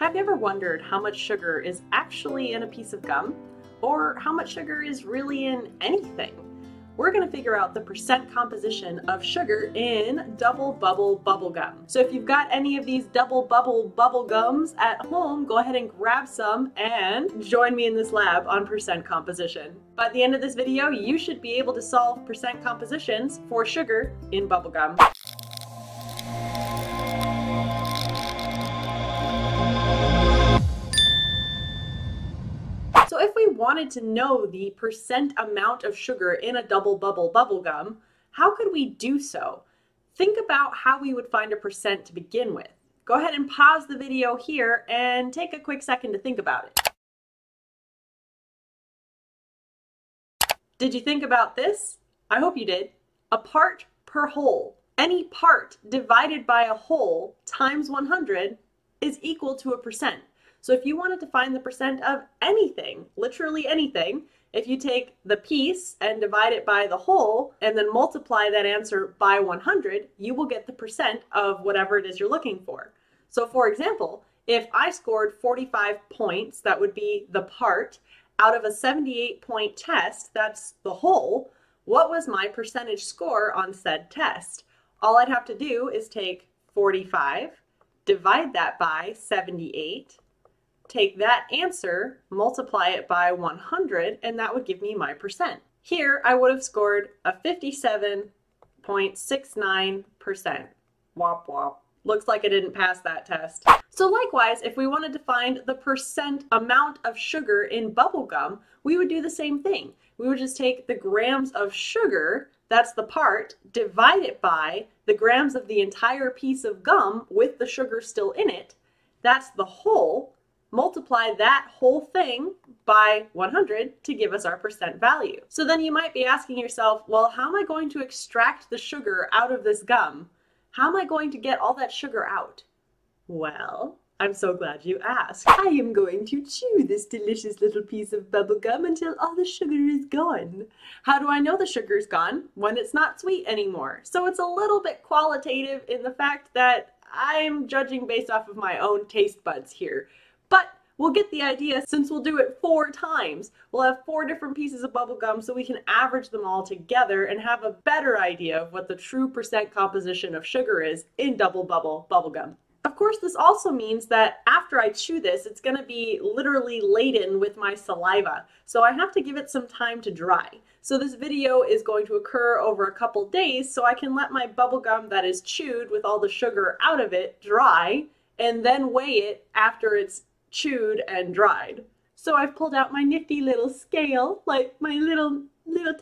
Have you ever wondered how much sugar is actually in a piece of gum? Or how much sugar is really in anything? We're gonna figure out the percent composition of sugar in Double Bubble Bubble Gum. So if you've got any of these Double Bubble Bubble Gums at home, go ahead and grab some and join me in this lab on percent composition. By the end of this video, you should be able to solve percent compositions for sugar in bubble gum. Wanted to know the percent amount of sugar in a double bubble bubble gum, how could we do so? Think about how we would find a percent to begin with. Go ahead and pause the video here and take a quick second to think about it. Did you think about this? I hope you did. A part per whole. Any part divided by a whole times 100 is equal to a percent. So if you wanted to find the percent of anything, literally anything, if you take the piece and divide it by the whole and then multiply that answer by 100, you will get the percent of whatever it is you're looking for. So for example, if I scored 45 points, that would be the part, out of a 78-point test, that's the whole, what was my percentage score on said test? All I'd have to do is take 45, divide that by 78, take that answer, multiply it by 100, and that would give me my percent. Here, I would have scored a 57.69%. Wop wop. Looks like I didn't pass that test. So likewise, if we wanted to find the percent amount of sugar in bubble gum, we would do the same thing. We would just take the grams of sugar, that's the part, divide it by the grams of the entire piece of gum with the sugar still in it, that's the whole, multiply that whole thing by 100 to give us our percent value. So then you might be asking yourself, well, how am I going to extract the sugar out of this gum? How am I going to get all that sugar out? Well, I'm so glad you asked. I am going to chew this delicious little piece of bubble gum until all the sugar is gone. How do I know the sugar's gone? When it's not sweet anymore. So it's a little bit qualitative in the fact that I'm judging based off of my own taste buds here. But we'll get the idea since we'll do it 4 times. We'll have 4 different pieces of bubble gum so we can average them all together and have a better idea of what the true percent composition of sugar is in double bubble bubble gum. Of course, this also means that after I chew this, it's going to be literally laden with my saliva. So I have to give it some time to dry. So this video is going to occur over a couple days so I can let my bubble gum that is chewed with all the sugar out of it dry and then weigh it after it's chewed and dried. So I've pulled out my nifty little scale, like my little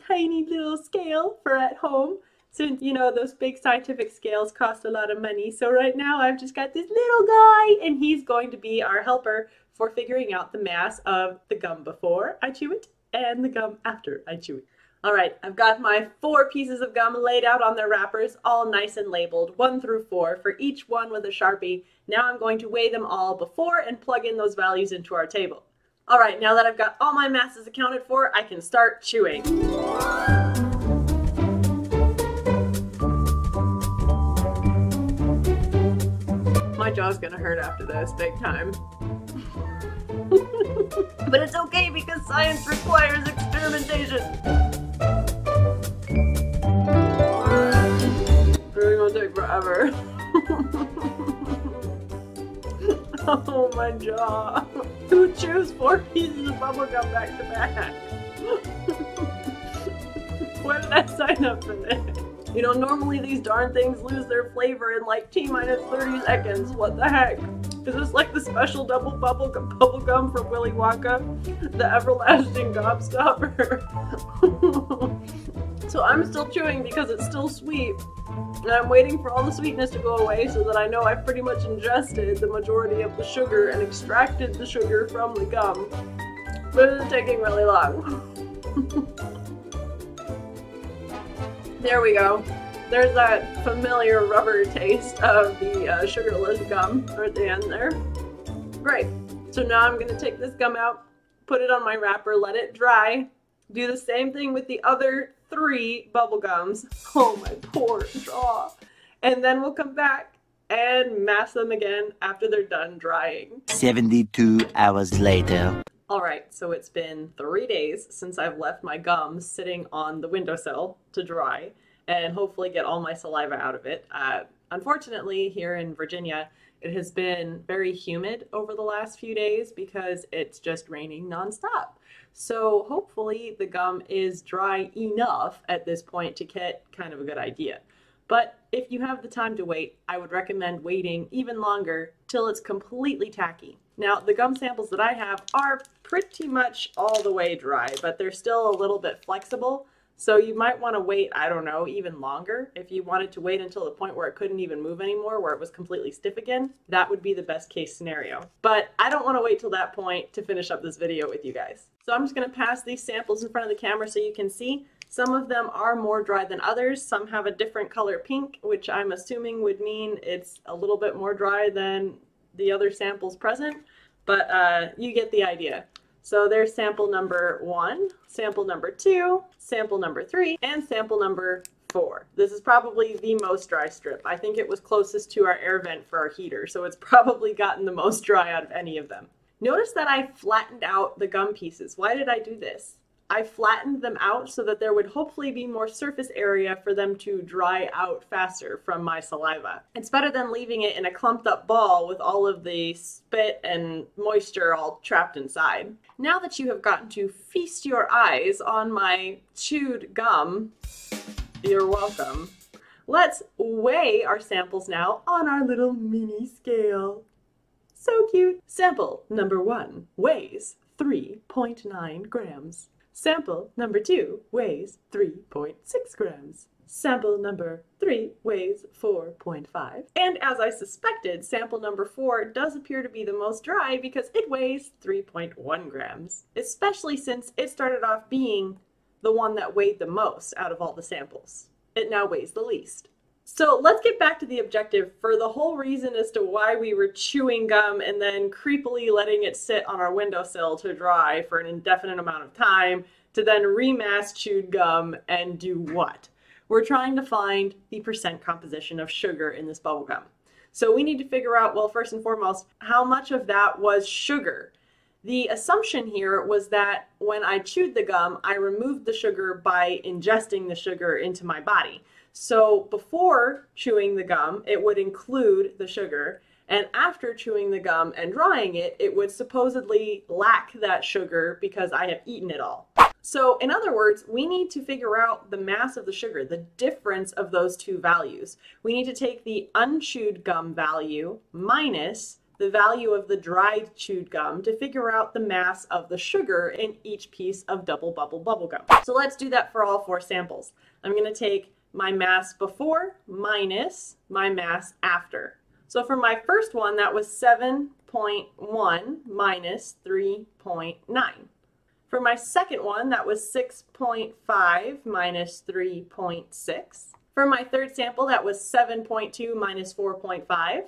tiny little scale for at home. Since you know those big scientific scales cost a lot of money. So right now I've just got this little guy and he's going to be our helper for figuring out the mass of the gum before I chew it and the gum after I chew it. All right, I've got my 4 pieces of gum laid out on their wrappers, all nice and labeled, 1 through 4 for each one with a Sharpie. Now I'm going to weigh them all before and plug in those values into our table. All right, now that I've got all my masses accounted for, I can start chewing. My jaw's gonna hurt after this, big time. But it's okay because science requires experimentation. Take forever. Oh, my jaw. Who chews 4 pieces of bubblegum back to back? When did I sign up for this? You know, normally these darn things lose their flavor in like T-minus 30 seconds. What the heck? Is this like the special double bubblegum from Willy Wonka? The everlasting gobstopper. So I'm still chewing because it's still sweet. And I'm waiting for all the sweetness to go away so that I know I've pretty much ingested the majority of the sugar and extracted the sugar from the gum. But it's taking really long. There we go. There's that familiar rubber taste of the sugarless gum right at the end there. Great. So now I'm going to take this gum out, put it on my wrapper, let it dry, do the same thing with the other 3 bubble gums. Oh, my poor jaw. And then we'll come back and mask them again after they're done drying. 72 hours later. All right, so it's been 3 days since I've left my gum sitting on the windowsill to dry and hopefully get all my saliva out of it. Unfortunately, here in Virginia, it has been very humid over the last few days because it's just raining nonstop. So hopefully the gum is dry enough at this point to get kind of a good idea. But if you have the time to wait, I would recommend waiting even longer till it's completely tacky. Now, the gum samples that I have are pretty much all the way dry, but they're still a little bit flexible. So you might want to wait, I don't know, even longer. If you wanted to wait until the point where it couldn't even move anymore, where it was completely stiff again, that would be the best case scenario. But I don't want to wait till that point to finish up this video with you guys. So I'm just going to pass these samples in front of the camera so you can see. Some of them are more dry than others. Some have a different color pink, which I'm assuming would mean it's a little bit more dry than the other samples present, but you get the idea. So there's sample number 1, sample number 2, sample number 3, and sample number 4. This is probably the most dry strip. I think it was closest to our air vent for our heater, so it's probably gotten the most dry out of any of them. Notice that I flattened out the gum pieces. Why did I do this? I flattened them out so that there would hopefully be more surface area for them to dry out faster from my saliva. It's better than leaving it in a clumped up ball with all of the spit and moisture all trapped inside. Now that you have gotten to feast your eyes on my chewed gum, you're welcome. Let's weigh our samples now on our little mini scale. So cute. Sample number 1 weighs 3.9 grams. Sample number 2 weighs 3.6 grams. Sample number 3 weighs 4.5. And as I suspected, sample number 4 does appear to be the most dry because it weighs 3.1 grams, especially since it started off being the one that weighed the most out of all the samples. It now weighs the least. So let's get back to the objective for the whole reason as to why we were chewing gum and then creepily letting it sit on our windowsill to dry for an indefinite amount of time to then remask chewed gum and do what? We're trying to find the percent composition of sugar in this bubble gum. So we need to figure out, well, first and foremost, how much of that was sugar? The assumption here was that when I chewed the gum, I removed the sugar by ingesting the sugar into my body. So before chewing the gum, it would include the sugar, and after chewing the gum and drying it, it would supposedly lack that sugar because I have eaten it all. So in other words, we need to figure out the mass of the sugar, the difference of those two values. We need to take the unchewed gum value minus the value of the dried chewed gum to figure out the mass of the sugar in each piece of double bubble bubblegum. So let's do that for all 4 samples. I'm going to take my mass before minus my mass after. So for my first one, that was 7.1 minus 3.9. For my second one, that was 6.5 minus 3.6. For my third sample, that was 7.2 minus 4.5.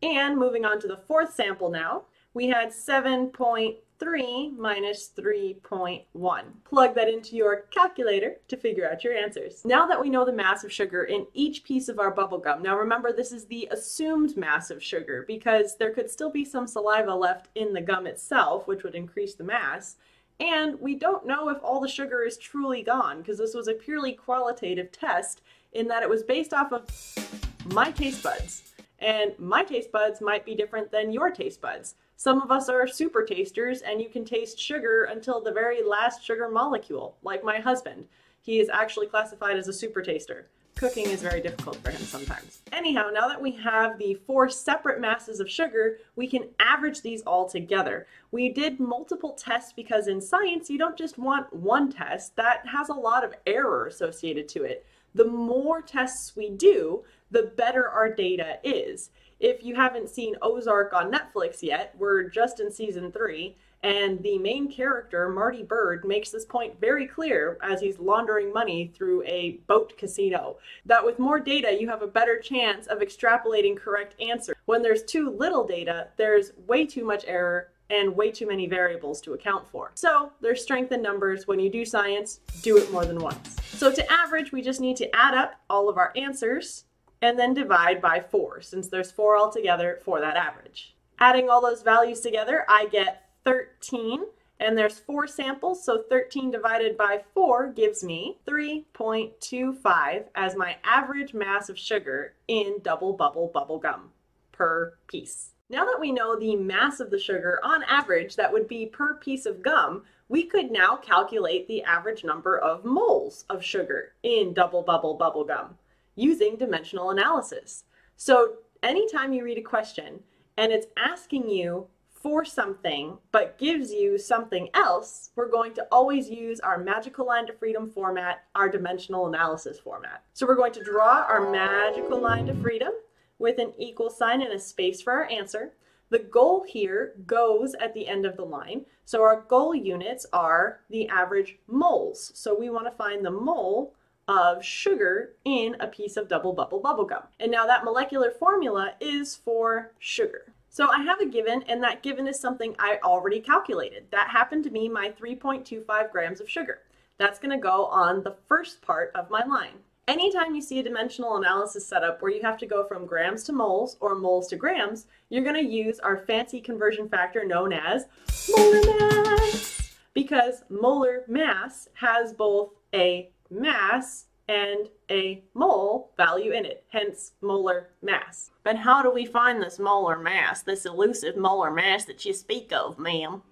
And moving on to the fourth sample now, we had 7.3 minus 3.1. Plug that into your calculator to figure out your answers. Now that we know the mass of sugar in each piece of our bubblegum, now remember this is the assumed mass of sugar because there could still be some saliva left in the gum itself, which would increase the mass. And we don't know if all the sugar is truly gone because this was a purely qualitative test in that it was based off of my taste buds. And my taste buds might be different than your taste buds. Some of us are super tasters and you can taste sugar until the very last sugar molecule, like my husband. He is actually classified as a super taster. Cooking is very difficult for him sometimes. Anyhow, now that we have the 4 separate masses of sugar, we can average these all together. We did multiple tests because in science, you don't just want one test. That has a lot of error associated to it. The more tests we do, the better our data is. If you haven't seen Ozark on Netflix yet, we're just in season 3, and the main character, Marty Byrd, makes this point very clear as he's laundering money through a boat casino, that with more data, you have a better chance of extrapolating correct answers. When there's too little data, there's way too much error and way too many variables to account for. So there's strength in numbers. When you do science, do it more than once. So to average, we just need to add up all of our answers and then divide by 4, since there's 4 altogether for that average. Adding all those values together, I get 13, and there's 4 samples, so 13 divided by 4 gives me 3.25 as my average mass of sugar in double bubble bubble gum per piece. Now that we know the mass of the sugar on average that would be per piece of gum, we could now calculate the average number of moles of sugar in double bubble bubble gum using dimensional analysis. So anytime you read a question and it's asking you for something but gives you something else, we're going to always use our magical line to freedom format, our dimensional analysis format. So we're going to draw our magical line to freedom with an equal sign and a space for our answer. The goal here goes at the end of the line. So our goal units are the average moles. So we want to find the mole of sugar in a piece of double bubble bubble gum. And now that molecular formula is for sugar. So I have a given, and that given is something I already calculated. That happened to be my 3.25 grams of sugar. That's going to go on the first part of my line. Anytime you see a dimensional analysis setup where you have to go from grams to moles or moles to grams, you're going to use our fancy conversion factor known as molar mass, because molar mass has both a mass and a mole value in it, hence molar mass. But how do we find this molar mass, this elusive molar mass that you speak of, ma'am?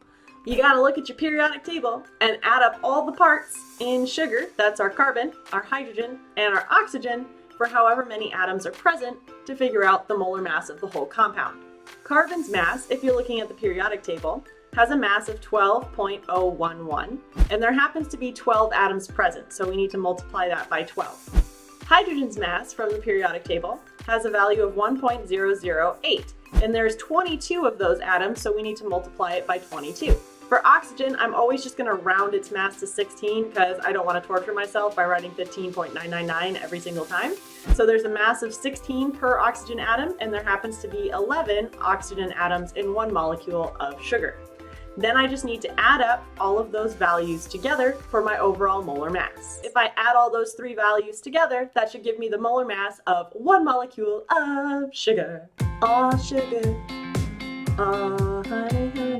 You gotta look at your periodic table and add up all the parts in sugar, that's our carbon, our hydrogen, and our oxygen, for however many atoms are present to figure out the molar mass of the whole compound. Carbon's mass, if you're looking at the periodic table, has a mass of 12.011, and there happens to be 12 atoms present, so we need to multiply that by 12. Hydrogen's mass from the periodic table has a value of 1.008, and there's 22 of those atoms, so we need to multiply it by 22. For oxygen, I'm always just going to round its mass to 16 because I don't want to torture myself by writing 15.999 every single time. So there's a mass of 16 per oxygen atom, and there happens to be 11 oxygen atoms in one molecule of sugar. Then I just need to add up all of those values together for my overall molar mass. If I add all those three values together, that should give me the molar mass of one molecule of sugar. Aw, sugar, aw, honey, honey,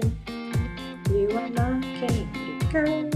you are my candy girl.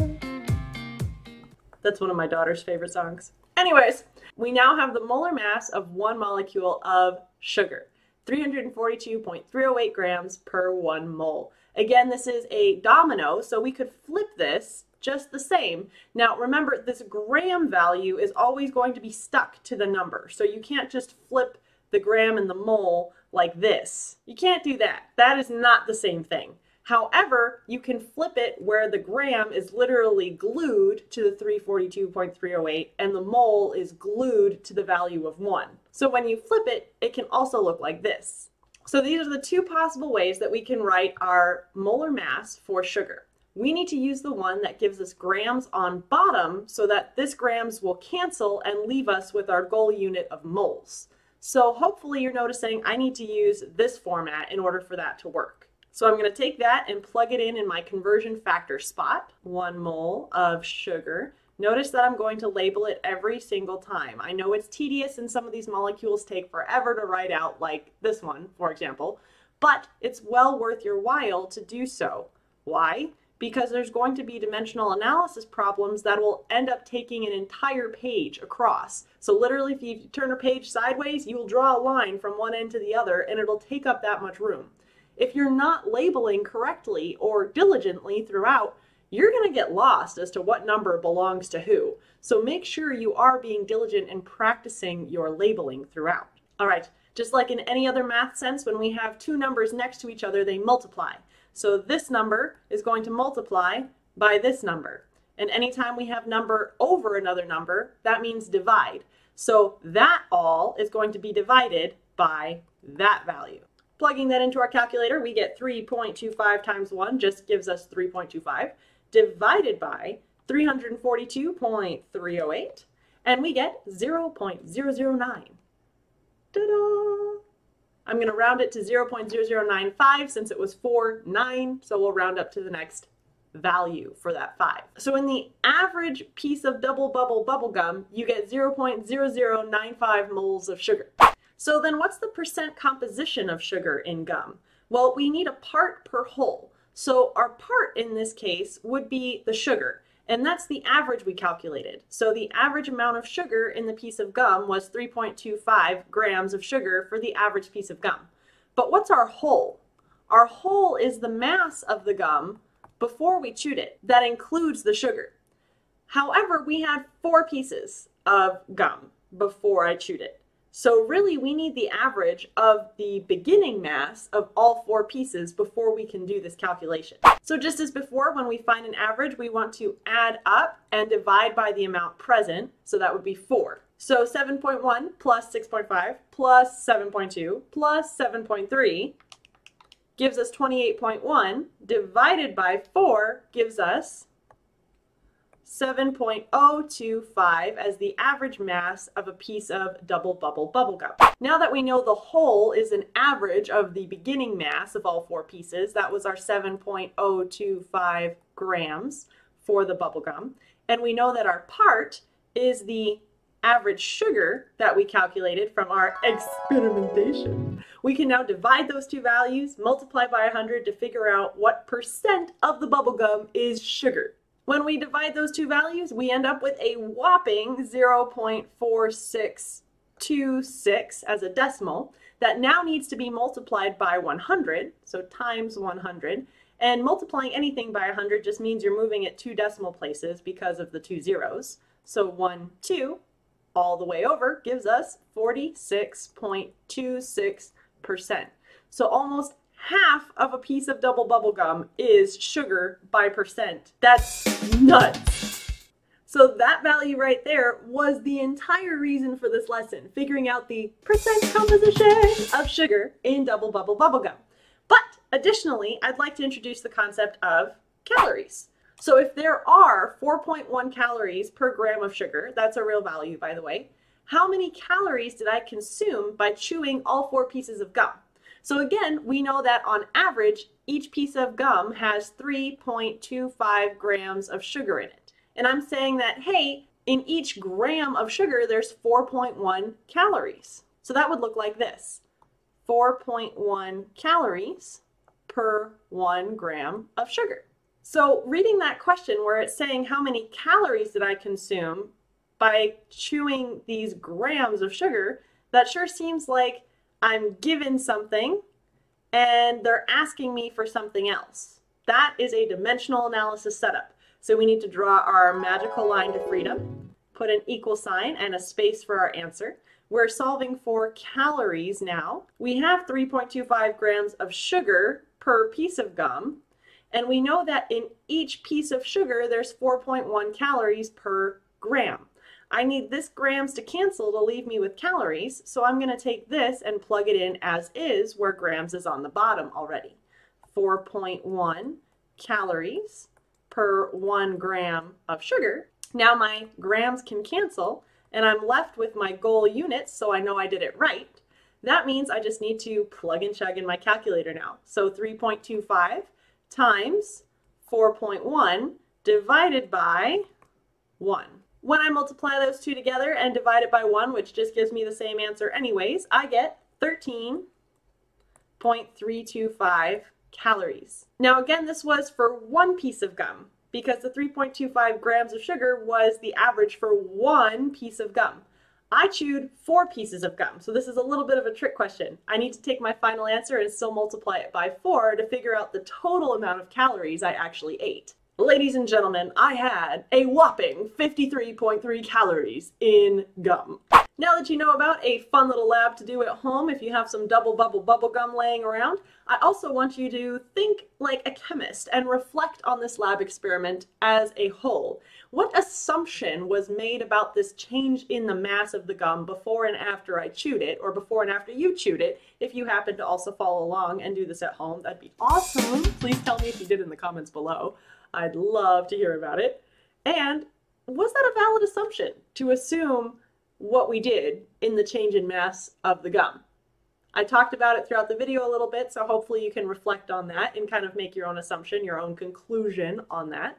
That's one of my daughter's favorite songs. Anyways, we now have the molar mass of one molecule of sugar, 342.308 grams per 1 mole. Again, this is a domino, so we could flip this just the same. Now, remember, this gram value is always going to be stuck to the number, so you can't just flip the gram and the mole like this. You can't do that. That is not the same thing. However, you can flip it where the gram is literally glued to the 342.308 and the mole is glued to the value of 1. So when you flip it, it can also look like this. So these are the two possible ways that we can write our molar mass for sugar. We need to use the one that gives us grams on bottom so that this grams will cancel and leave us with our goal unit of moles. So hopefully you're noticing I need to use this format in order for that to work. So I'm going to take that and plug it in my conversion factor spot, 1 mole of sugar. Notice that I'm going to label it every single time. I know it's tedious and some of these molecules take forever to write out, like this one, for example, but it's well worth your while to do so. Why? Because there's going to be dimensional analysis problems that will end up taking an entire page across. So literally, if you turn a page sideways, you'll draw a line from one end to the other and it'll take up that much room. If you're not labeling correctly or diligently throughout, you're going to get lost as to what number belongs to who. So make sure you are being diligent and practicing your labeling throughout. All right, just like in any other math sense, when we have two numbers next to each other, they multiply. So this number is going to multiply by this number. And anytime we have number over another number, that means divide. So that all is going to be divided by that value. Plugging that into our calculator, we get 3.25 times 1 just gives us 3.25. divided by 342.308, and we get 0.009. Ta-da! I'm going to round it to 0.0095 since it was 4, 9, so we'll round up to the next value for that 5. So in the average piece of double bubble bubblegum, you get 0.0095 moles of sugar. So then what's the percent composition of sugar in gum? Well, we need a part per whole. So our part in this case would be the sugar, and that's the average we calculated. So the average amount of sugar in the piece of gum was 3.25 grams of sugar for the average piece of gum. But what's our whole? Our whole is the mass of the gum before we chewed it. That includes the sugar. However, we had 4 pieces of gum before I chewed it. So really we need the average of the beginning mass of all 4 pieces before we can do this calculation. So just as before, when we find an average, we want to add up and divide by the amount present. So that would be 4. So 7.1 plus 6.5 plus 7.2 plus 7.3 gives us 28.1 divided by 4 gives us 7.025 as the average mass of a piece of double bubble bubblegum. Now that we know the whole is an average of the beginning mass of all 4 pieces, that was our 7.025 grams for the bubblegum, and we know that our part is the average sugar that we calculated from our experimentation. We can now divide those 2 values, multiply by 100 to figure out what percent of the bubblegum is sugar. When we divide those 2 values, we end up with a whopping 0.4626 as a decimal that now needs to be multiplied by 100, so times 100, and multiplying anything by 100 just means you're moving it 2 decimal places because of the 2 zeros. So 1, 2, all the way over gives us 46.26%. So almost half of a piece of double bubble gum is sugar by percent. That's nuts. So that value right there was the entire reason for this lesson, figuring out the percent composition of sugar in double bubble bubble gum. But additionally, I'd like to introduce the concept of calories. So if there are 4.1 calories per gram of sugar, that's a real value, by the way, how many calories did I consume by chewing all 4 pieces of gum? So again, we know that on average, each piece of gum has 3.25 grams of sugar in it. And I'm saying that, hey, in each gram of sugar, there's 4.1 calories. So that would look like this: 4.1 calories per 1 gram of sugar. So reading that question where it's saying how many calories did I consume by chewing these grams of sugar, that sure seems like I'm given something and they're asking me for something else. That is a dimensional analysis setup. So we need to draw our magical line to freedom, put an equal sign and a space for our answer. We're solving for calories now. We have 3.25 grams of sugar per piece of gum, and we know that in each piece of sugar, there's 4.1 calories per gram. I need this grams to cancel to leave me with calories, so I'm going to take this and plug it in as is, where grams is on the bottom already. 4.1 calories per 1 gram of sugar. Now my grams can cancel, and I'm left with my goal units, so I know I did it right. That means I just need to plug and chug in my calculator now. So 3.25 times 4.1 divided by 1. When I multiply those 2 together and divide it by 1, which just gives me the same answer anyways, I get 13.325 calories. Now again, this was for 1 piece of gum, because the 3.25 grams of sugar was the average for 1 piece of gum. I chewed 4 pieces of gum, so this is a little bit of a trick question. I need to take my final answer and still multiply it by 4 to figure out the total amount of calories I actually ate. Ladies and gentlemen, I had a whopping 53.3 calories in gum. Now that you know about a fun little lab to do at home if you have some double bubble bubble gum laying around, I also want you to think like a chemist and reflect on this lab experiment as a whole. What assumption was made about this change in the mass of the gum before and after I chewed it, or before and after you chewed it? If you happen to also follow along and do this at home, that'd be awesome. Please tell me if you did in the comments below. I'd love to hear about it. And was that a valid assumption to assume what we did in the change in mass of the gum? I talked about it throughout the video a little bit, so hopefully you can reflect on that and kind of make your own assumption, your own conclusion on that.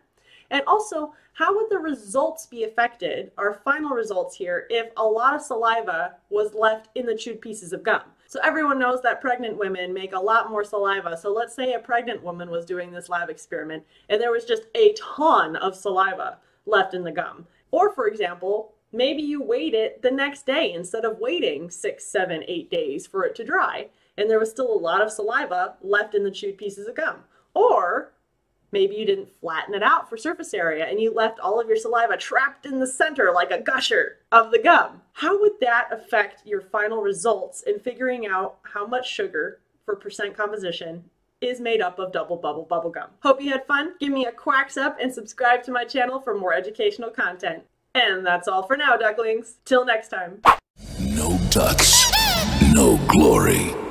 And also, how would the results be affected, our final results here, if a lot of saliva was left in the chewed pieces of gum? So everyone knows that pregnant women make a lot more saliva. So let's say a pregnant woman was doing this lab experiment and there was just a ton of saliva left in the gum. Or for example, maybe you weighed it the next day instead of waiting 6, 7, 8 days for it to dry, and there was still a lot of saliva left in the chewed pieces of gum. Or maybe you didn't flatten it out for surface area and you left all of your saliva trapped in the center like a gusher of the gum. How would that affect your final results in figuring out how much sugar for percent composition is made up of double bubble bubblegum? Hope you had fun. Give me a quacks up and subscribe to my channel for more educational content. And that's all for now, ducklings. Till next time. No ducks, no glory.